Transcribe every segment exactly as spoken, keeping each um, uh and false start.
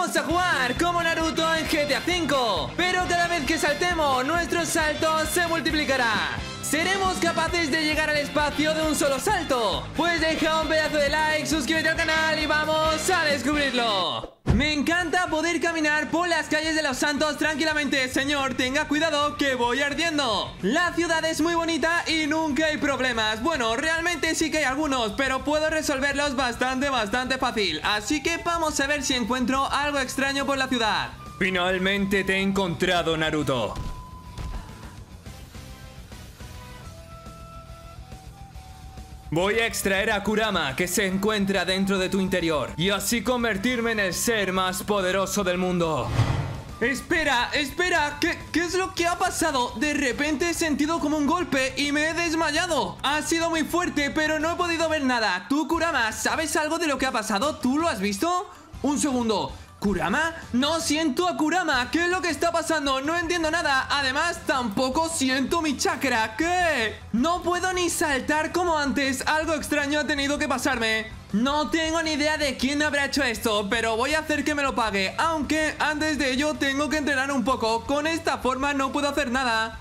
vamos a jugar como Naruto en G T A cinco, pero cada vez que saltemos, nuestro salto se multiplicará. ¿Seremos capaces de llegar al espacio de un solo salto? Pues deja un pedazo de like, suscríbete al canal y vamos a descubrirlo. Me encanta poder caminar por las calles de Los Santos tranquilamente. Señor, tenga cuidado que voy ardiendo. La ciudad es muy bonita y nunca hay problemas. Bueno, realmente sí que hay algunos, pero puedo resolverlos bastante, bastante fácil. Así que vamos a ver si encuentro algo extraño por la ciudad. Finalmente te he encontrado, Naruto. Voy a extraer a Kurama, que se encuentra dentro de tu interior, y así convertirme en el ser más poderoso del mundo. Espera, espera, ¿qué, qué es lo que ha pasado? De repente he sentido como un golpe y me he desmayado. Ha sido muy fuerte, pero no he podido ver nada. Tú, Kurama, ¿sabes algo de lo que ha pasado? ¿Tú lo has visto? Un segundo. ¿Kurama? No siento a Kurama. ¿Qué es lo que está pasando? No entiendo nada. Además, tampoco siento mi chakra. ¿Qué? No puedo ni saltar como antes. Algo extraño ha tenido que pasarme. No tengo ni idea de quién habrá hecho esto, pero voy a hacer que me lo pague. Aunque antes de ello tengo que entrenar un poco. Con esta forma no puedo hacer nada.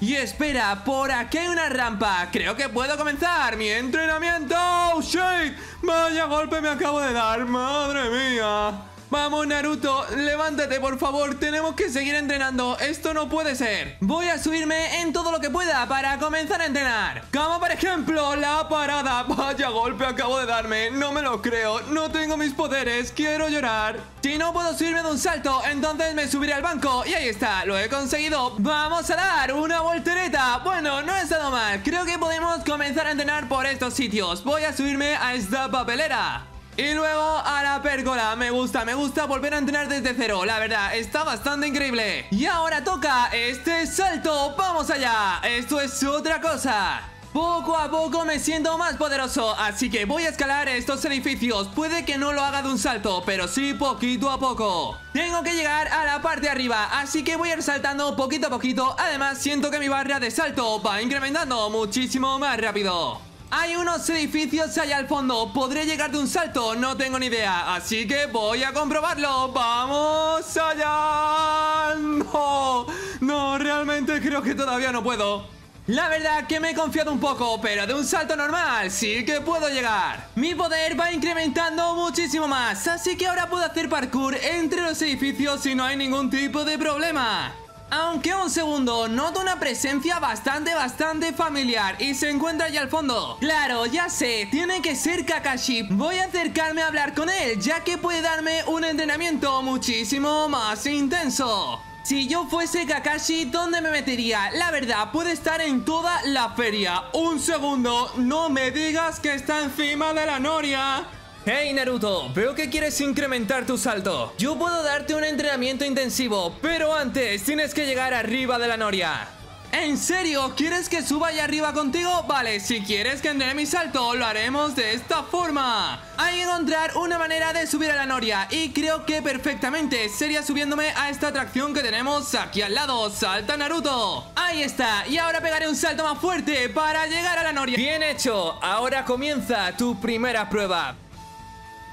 Y espera, por aquí hay una rampa. Creo que puedo comenzar mi entrenamiento. ¡Shake! Vaya golpe me acabo de dar. ¡Madre mía! Vamos, Naruto, levántate, por favor. Tenemos que seguir entrenando. Esto no puede ser. Voy a subirme en todo lo que pueda para comenzar a entrenar. Como por ejemplo, la parada. Vaya golpe acabo de darme. No me lo creo. No tengo mis poderes. Quiero llorar. Si no puedo subirme de un salto, entonces me subiré al banco. Y ahí está. Lo he conseguido. Vamos a dar una voltereta. Bueno, no he estado mal. Creo que podemos comenzar a entrenar por estos sitios. Voy a subirme a esta papelera. Y luego a la pérgola. Me gusta, me gusta volver a entrenar desde cero. La verdad, está bastante increíble. Y ahora toca este salto. ¡Vamos allá! Esto es otra cosa. Poco a poco me siento más poderoso, así que voy a escalar estos edificios. Puede que no lo haga de un salto, pero sí poquito a poco. Tengo que llegar a la parte de arriba, así que voy a ir saltando poquito a poquito. Además, siento que mi barra de salto va incrementando muchísimo más rápido. Hay unos edificios allá al fondo. ¿Podré llegar de un salto? No tengo ni idea. Así que voy a comprobarlo. ¡Vamos allá! No, no, realmente creo que todavía no puedo. La verdad que me he confiado un poco, pero de un salto normal sí que puedo llegar. Mi poder va incrementando muchísimo más, así que ahora puedo hacer parkour entre los edificios y no hay ningún tipo de problema. Aunque un segundo, noto una presencia bastante, bastante familiar. Y se encuentra allá al fondo. Claro, ya sé, tiene que ser Kakashi. Voy a acercarme a hablar con él, ya que puede darme un entrenamiento muchísimo más intenso. Si yo fuese Kakashi, ¿dónde me metería? La verdad, puede estar en toda la feria. Un segundo, no me digas que está encima de la noria. Hey Naruto, veo que quieres incrementar tu salto. Yo puedo darte un entrenamiento intensivo, pero antes tienes que llegar arriba de la noria. ¿En serio? ¿Quieres que suba allá arriba contigo? Vale, si quieres que entrene mi salto, lo haremos de esta forma. Hay que encontrar una manera de subir a la noria, y creo que perfectamente sería subiéndome a esta atracción que tenemos aquí al lado. ¡Salta, Naruto! Ahí está, y ahora pegaré un salto más fuerte para llegar a la noria. Bien hecho, ahora comienza tu primera prueba.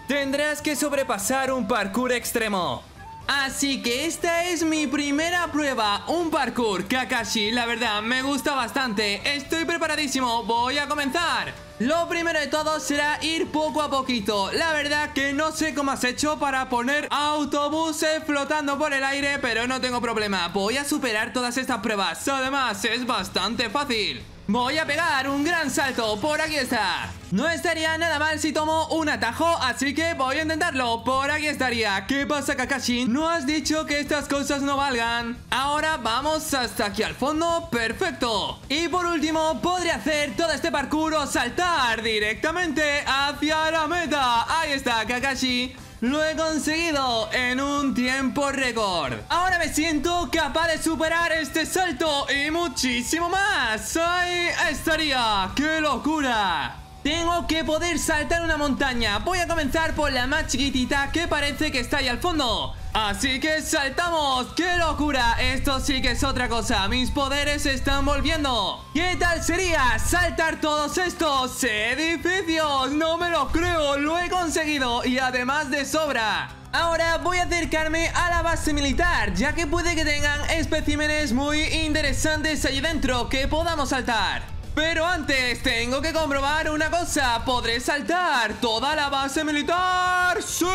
Tendrás que sobrepasar un parkour extremo. Así que esta es mi primera prueba, un parkour. Kakashi, la verdad, me gusta bastante. Estoy preparadísimo, voy a comenzar. Lo primero de todo será ir poco a poquito. La verdad que no sé cómo has hecho para poner autobuses flotando por el aire, pero no tengo problema. Voy a superar todas estas pruebas. Además, es bastante fácil. Voy a pegar un gran salto, por aquí está. No estaría nada mal si tomo un atajo, así que voy a intentarlo. Por aquí estaría. ¿Qué pasa, Kakashi? ¿No has dicho que estas cosas no valgan? Ahora vamos hasta aquí al fondo, perfecto. Y por último, podré hacer todo este parkour o saltar directamente hacia la meta. Ahí está, Kakashi. Lo he conseguido en un tiempo récord. Ahora me siento capaz de superar este salto y muchísimo más. Ahí estaría. ¡Qué locura! Tengo que poder saltar una montaña. Voy a comenzar por la más chiquitita que parece que está ahí al fondo. Así que saltamos. ¡Qué locura! Esto sí que es otra cosa. Mis poderes se están volviendo. ¿Qué tal sería saltar todos estos edificios? No me lo creo. Lo he conseguido y además de sobra. Ahora voy a acercarme a la base militar, ya que puede que tengan especímenes muy interesantes allí dentro que podamos saltar. Pero antes tengo que comprobar una cosa. ¿Podré saltar toda la base militar? ¡Sí!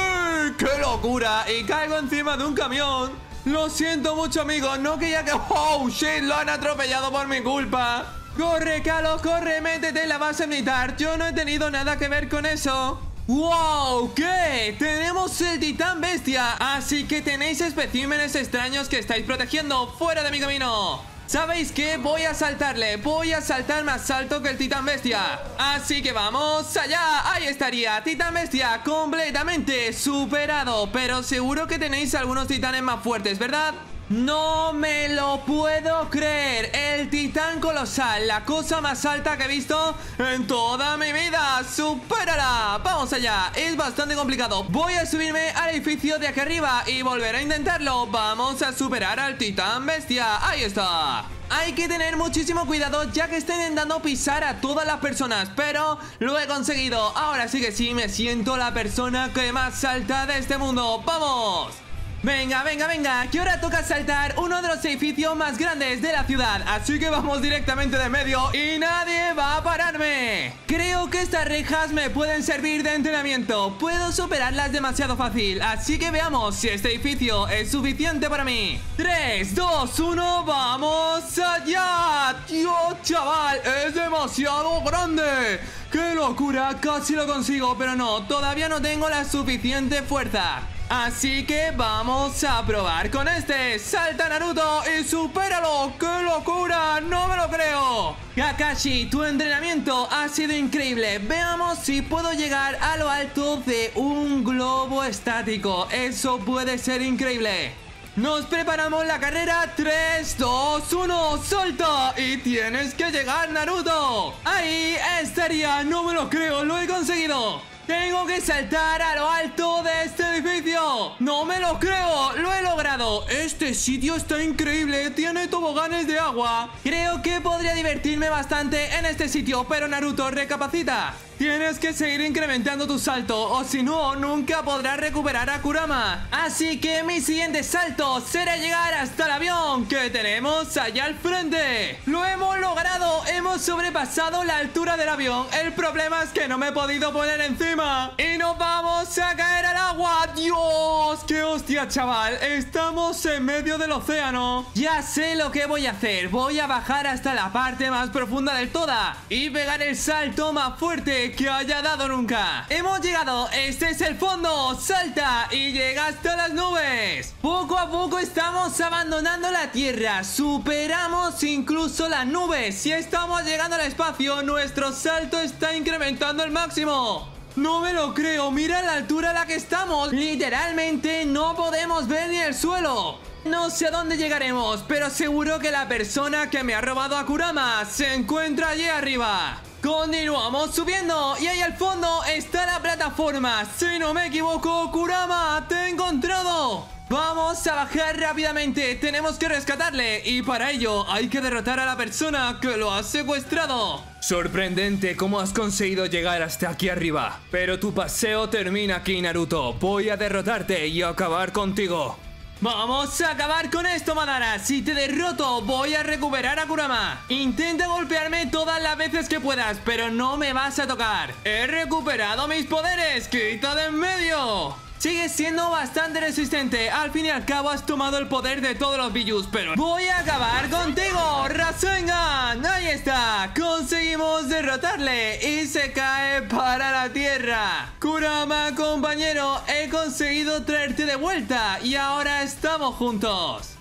¡Qué locura! Y caigo encima de un camión. Lo siento mucho, amigos. No quería que... ¡Oh, shit! Lo han atropellado por mi culpa. ¡Corre, Carlos! ¡Corre! ¡Métete en la base militar! Yo no he tenido nada que ver con eso. ¡Wow! ¿Qué? Tenemos el titán bestia. Así que tenéis especímenes extraños que estáis protegiendo. ¡Fuera de mi camino! ¿Sabéis qué? Voy a saltarle, voy a saltar más alto que el titán bestia. Así que vamos allá, ahí estaría, titán bestia completamente superado. Pero seguro que tenéis algunos titanes más fuertes, ¿verdad? No me lo puedo creer, el titán colosal, la cosa más alta que he visto en toda mi vida. ¡Supérala! Vamos allá, es bastante complicado. Voy a subirme al edificio de aquí arriba y volver a intentarlo. Vamos a superar al titán bestia, ahí está. Hay que tener muchísimo cuidado ya que estoy intentando pisar a todas las personas, pero lo he conseguido. Ahora sí que sí, me siento la persona que más salta de este mundo, ¡vamos! Venga, venga, venga, que ahora toca saltar uno de los edificios más grandes de la ciudad. Así que vamos directamente de medio y nadie va a pararme. Creo que estas rejas me pueden servir de entrenamiento. Puedo superarlas demasiado fácil, así que veamos si este edificio es suficiente para mí. tres, dos, uno, ¡vamos allá! ¡Dios, chaval! ¡Es demasiado grande! ¡Qué locura! Casi lo consigo, pero no, todavía no tengo la suficiente fuerza. Así que vamos a probar con este. Salta, Naruto, y supéralo. ¡Qué locura! ¡No me lo creo! Kakashi, tu entrenamiento ha sido increíble. Veamos si puedo llegar a lo alto de un globo estático. Eso puede ser increíble. Nos preparamos la carrera. Tres, dos, uno, ¡salta! Y tienes que llegar, Naruto. Ahí estaría. No me lo creo, lo he conseguido. Tengo que saltar a lo alto de este edificio. No me lo creo, lo he logrado. Este sitio está increíble, tiene toboganes de agua. Creo que podría divertirme bastante en este sitio, pero Naruto, recapacita. Tienes que seguir incrementando tu salto, o si no, nunca podrás recuperar a Kurama. Así que mi siguiente salto será llegar hasta el avión que tenemos allá al frente. Lo hemos logrado, hemos sobrepasado la altura del avión. El problema es que no me he podido poner encima y nos vamos a caer al agua. ¡Dios! ¡Qué hostia, chaval! Estamos en medio del océano. Ya sé lo que voy a hacer. Voy a bajar hasta la parte más profunda del toda y pegar el salto más fuerte que haya dado nunca. Hemos llegado. Este es el fondo. Salta y llega hasta las nubes. Poco a poco estamos abandonando la tierra. Superamos incluso las nubes. Si estamos llegando al espacio, nuestro salto está incrementando al máximo. No me lo creo, mira la altura a la que estamos. Literalmente no podemos ver ni el suelo. No sé a dónde llegaremos, pero seguro que la persona que me ha robado a Kurama se encuentra allí arriba. Continuamos subiendo y ahí al fondo está la plataforma. Si no me equivoco, Kurama, te he encontrado. Vamos a bajar rápidamente, tenemos que rescatarle y para ello hay que derrotar a la persona que lo ha secuestrado. Sorprendente cómo has conseguido llegar hasta aquí arriba. Pero tu paseo termina aquí, Naruto. Voy a derrotarte y acabar contigo. Vamos a acabar con esto, Madara. Si te derroto, voy a recuperar a Kurama. Intenta golpearme todas las veces que puedas, pero no me vas a tocar. He recuperado mis poderes. ¡Quita de en medio! Sigues siendo bastante resistente. Al fin y al cabo has tomado el poder de todos los Bijus, pero voy a acabar contigo. ¡Rasengan! Ahí está. Conseguimos derrotarle y se cae para la tierra. Kurama, compañero, he conseguido traerte de vuelta y ahora estamos juntos.